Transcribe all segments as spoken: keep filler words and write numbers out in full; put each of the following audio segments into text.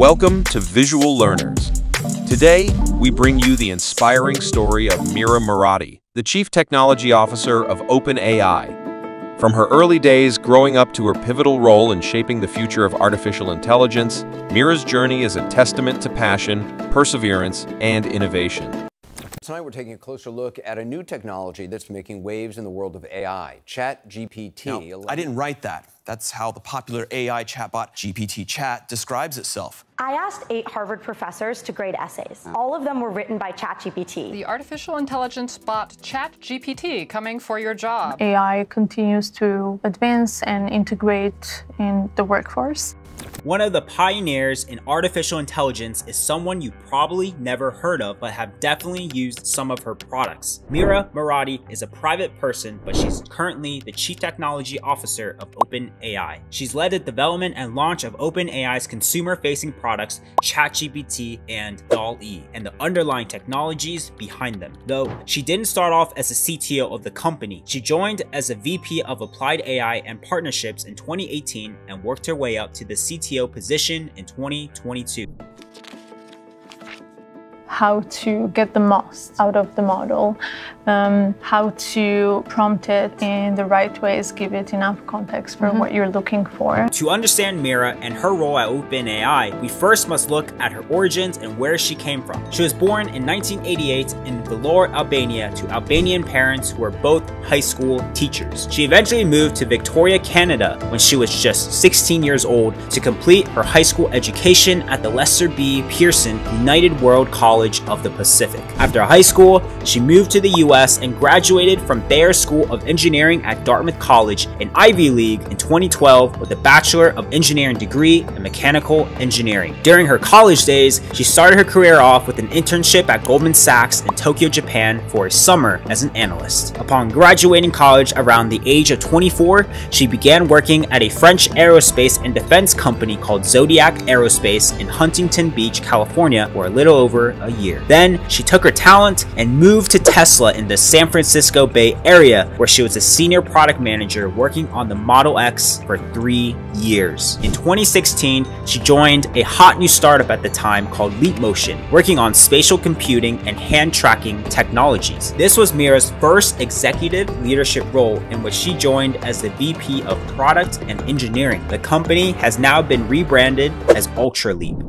Welcome to Visual Learners. Today, we bring you the inspiring story of Mira Murati, the Chief Technology Officer of OpenAI. From her early days growing up to her pivotal role in shaping the future of artificial intelligence, Mira's journey is a testament to passion, perseverance, and innovation. Tonight we're taking a closer look at a new technology that's making waves in the world of A I, ChatGPT. Now, I didn't write that. That's how the popular A I chatbot G P T Chat describes itself. I asked eight Harvard professors to grade essays. All of them were written by ChatGPT. The artificial intelligence bot ChatGPT coming for your job. A I continues to advance and integrate in the workforce. One of the pioneers in artificial intelligence is someone you probably never heard of, but have definitely used some of her products. Mira Murati is a private person, but she's currently the Chief Technology Officer of OpenAI. She's led the development and launch of OpenAI's consumer-facing products, ChatGPT and DALL-E, and the underlying technologies behind them. Though she didn't start off as a C T O of the company, she joined as a V P of Applied A I and Partnerships in twenty eighteen and worked her way up to the C T O position in twenty twenty-two. How to get the most out of the model, um, how to prompt it in the right ways, give it enough context for mm-hmm. what you're looking for. To understand Mira and her role at OpenAI, we first must look at her origins and where she came from. She was born in nineteen eighty-eight in Vlorë, Albania, to Albanian parents who were both high school teachers. She eventually moved to Victoria, Canada when she was just sixteen years old to complete her high school education at the Lester B. Pearson United World College of the Pacific. After high school, she moved to the U S and graduated from Bayer School of Engineering at Dartmouth College, an Ivy League, in twenty twelve with a Bachelor of Engineering degree in Mechanical Engineering. During her college days, she started her career off with an internship at Goldman Sachs in Tokyo, Japan for a summer as an analyst. Upon graduating college around the age of twenty-four, she began working at a French aerospace and defense company called Zodiac Aerospace in Huntington Beach, California for a little over a year. Then she took her talent and moved to Tesla in the San Francisco Bay Area, where she was a senior product manager working on the Model X for three years. In twenty sixteen, she joined a hot new startup at the time called LeapMotion, working on spatial computing and hand tracking technologies. This was Mira's first executive leadership role, in which she joined as the V P of Product and Engineering. The company has now been rebranded as Ultraleap.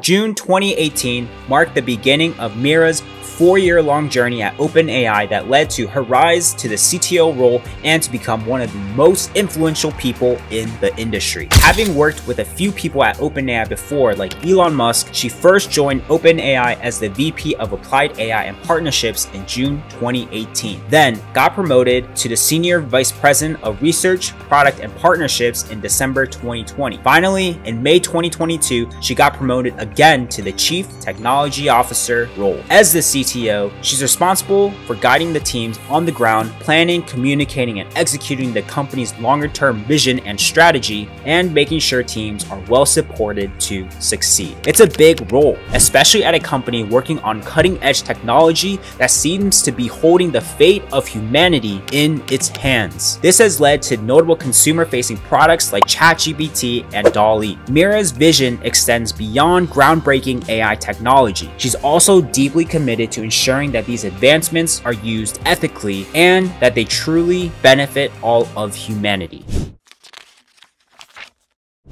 June twenty eighteen marked the beginning of Mira's four-year-long journey at OpenAI that led to her rise to the C T O role and to become one of the most influential people in the industry. Having worked with a few people at OpenAI before, like Elon Musk, she first joined OpenAI as the V P of Applied A I and Partnerships in June twenty eighteen, then got promoted to the Senior Vice President of Research, Product, and Partnerships in December twenty twenty. Finally, in May twenty twenty-two, she got promoted again to the Chief Technology Officer role. As the C T O, she's responsible for guiding the teams on the ground, planning, communicating, and executing the company's longer-term vision and strategy, and making sure teams are well supported to succeed. It's a big role, especially at a company working on cutting-edge technology that seems to be holding the fate of humanity in its hands. This has led to notable consumer-facing products like ChatGPT and DALL-E. Mira's vision extends beyond groundbreaking A I technology. She's also deeply committed to ensuring that these advancements are used ethically and that they truly benefit all of humanity.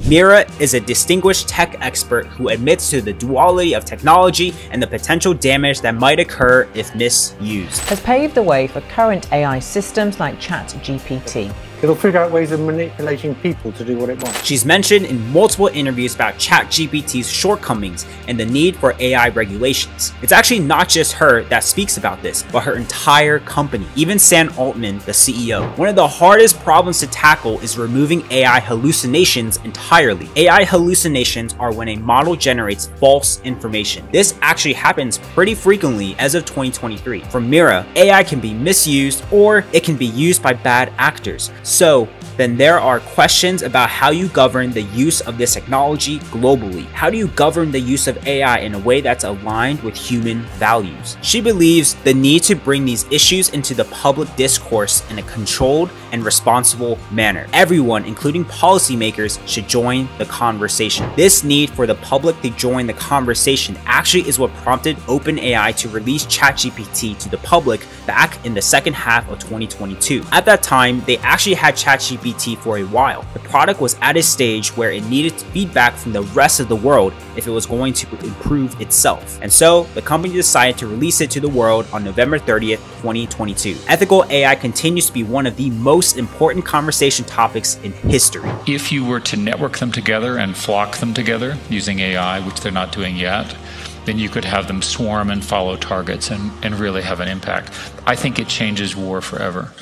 Mira is a distinguished tech expert who admits to the duality of technology and the potential damage that might occur if misused. Has paved the way for current A I systems like ChatGPT. It'll figure out ways of manipulating people to do what it wants. She's mentioned in multiple interviews about ChatGPT's shortcomings and the need for A I regulations. It's actually not just her that speaks about this, but her entire company, even Sam Altman, the C E O. One of the hardest problems to tackle is removing A I hallucinations entirely. A I hallucinations are when a model generates false information. This actually happens pretty frequently as of twenty twenty-three. For Mira, A I can be misused or it can be used by bad actors. So then there are questions about how you govern the use of this technology globally. How do you govern the use of A I in a way that's aligned with human values? She believes the need to bring these issues into the public discourse in a controlled and responsible manner. Everyone, including policymakers, should join the conversation. This need for the public to join the conversation actually is what prompted OpenAI to release ChatGPT to the public back in the second half of twenty twenty-two. At that time, they actually had ChatGPT for a while. The product was at a stage where it needed feedback from the rest of the world if it was going to improve itself. And so the company decided to release it to the world on November thirtieth, twenty twenty-two. Ethical A I continues to be one of the most important conversation topics in history. If you were to network them together and flock them together using A I, which they're not doing yet, then you could have them swarm and follow targets and, and really have an impact. I think it changes war forever.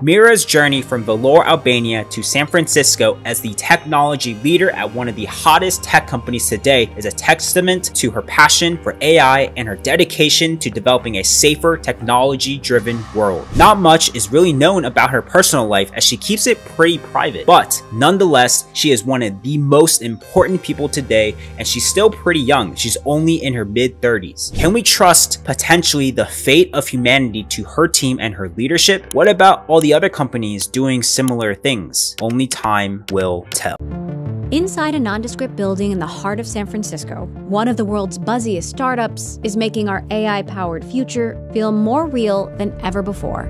Mira's journey from Vlorë, Albania to San Francisco as the technology leader at one of the hottest tech companies today is a testament to her passion for A I and her dedication to developing a safer, technology-driven world. Not much is really known about her personal life as she keeps it pretty private, but nonetheless, she is one of the most important people today, and she's still pretty young. She's only in her mid thirties. Can we trust potentially the fate of humanity to her team and her leadership? What about all the other companies doing similar things? Only time will tell. Inside a nondescript building in the heart of San Francisco, one of the world's buzziest startups is making our A I-powered future feel more real than ever before.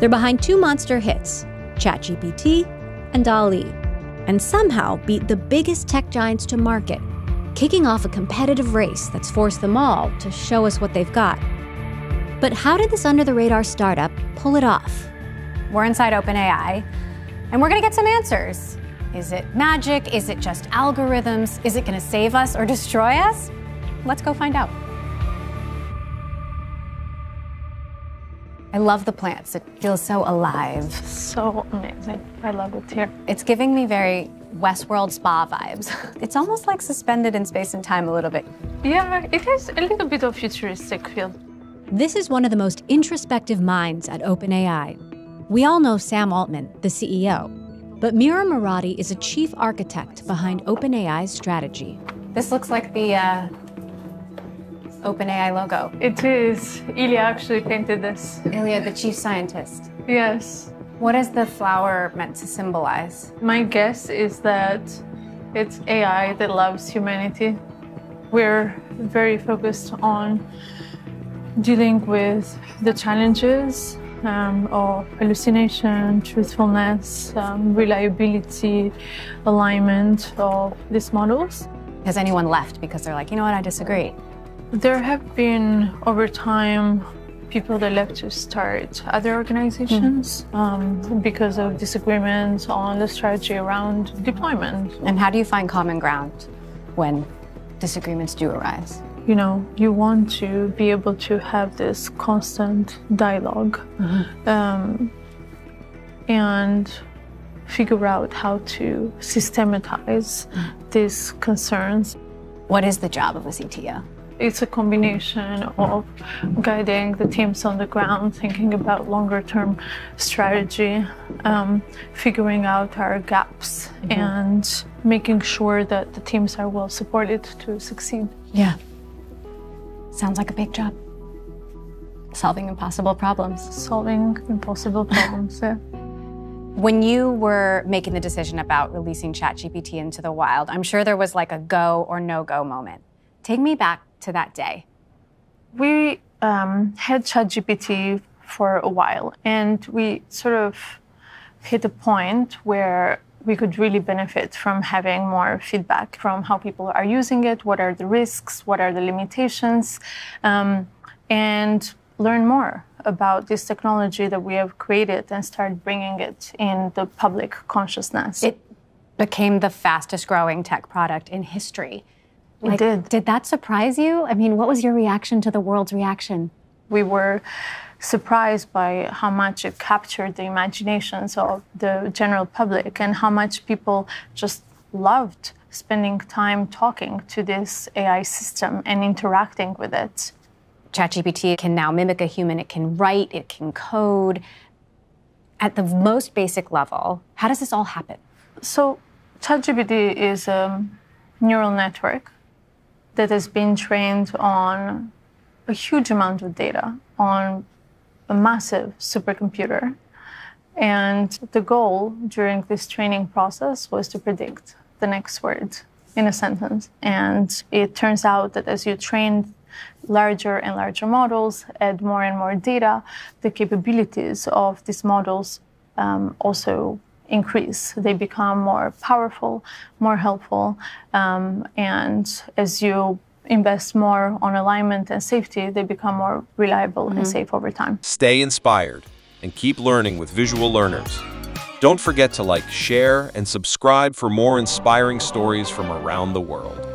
They're behind two monster hits, ChatGPT and DALL-E, and somehow beat the biggest tech giants to market, kicking off a competitive race that's forced them all to show us what they've got. But how did this under-the-radar startup pull it off? We're inside OpenAI, and we're gonna get some answers. Is it magic? Is it just algorithms? Is it gonna save us or destroy us? Let's go find out. I love the plants. It feels so alive. So amazing. I love it here. It's giving me very Westworld spa vibes. It's almost like suspended in space and time a little bit. Yeah, it has a little bit of futuristic feel. This is one of the most introspective minds at OpenAI. We all know Sam Altman, the C E O, but Mira Murati is a chief architect behind OpenAI's strategy. This looks like the uh, OpenAI logo. It is. Ilya actually painted this. Ilya, the chief scientist. Yes. What is the flower meant to symbolize? My guess is that it's A I that loves humanity. We're very focused on dealing with the challenges um, of hallucination, truthfulness, um, reliability, alignment of these models. Has anyone left because they're like, you know what, I disagree? There have been, over time, people that left to start other organizations mm-hmm. um, because of disagreements on the strategy around deployment. And how do you find common ground when disagreements do arise? You know, you want to be able to have this constant dialogue mm-hmm. um, and figure out how to systematize mm-hmm. these concerns. What is the job of a C T O? It's a combination of guiding the teams on the ground, thinking about longer-term strategy, um, figuring out our gaps, mm-hmm. and making sure that the teams are well supported to succeed. Yeah. Sounds like a big job. Solving impossible problems. Solving impossible problems, yeah. When you were making the decision about releasing ChatGPT into the wild, I'm sure there was like a go or no-go moment. Take me back to that day. We um, had ChatGPT for a while, and we sort of hit a point where we could really benefit from having more feedback from how people are using it, what are the risks, what are the limitations, um, and learn more about this technology that we have created and start bringing it in the public consciousness. It became the fastest growing tech product in history. Like, it did. Did that surprise you? I mean, what was your reaction to the world's reaction? We were surprised by how much it captured the imaginations of the general public and how much people just loved spending time talking to this A I system and interacting with it. ChatGPT can now mimic a human. It can write, it can code. at the most basic level, how does this all happen? So ChatGPT is a neural network that has been trained on a huge amount of data, on a massive supercomputer. And the goal during this training process was to predict the next word in a sentence. And it turns out that as you train larger and larger models, add more and more data, the capabilities of these models um, also increase. They become more powerful, more helpful. Um, and as you invest more on alignment and safety, they become more reliable mm-hmm. and safe over time. Stay inspired and keep learning with Visual Learners. Don't forget to like, share, and subscribe for more inspiring stories from around the world.